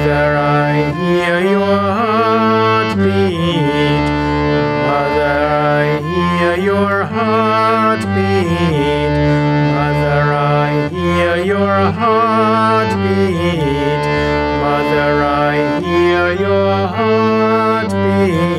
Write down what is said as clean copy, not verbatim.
Mother, I hear your heartbeat. Mother, I hear your heartbeat. Mother, I hear your heartbeat. Mother, I hear your heartbeat.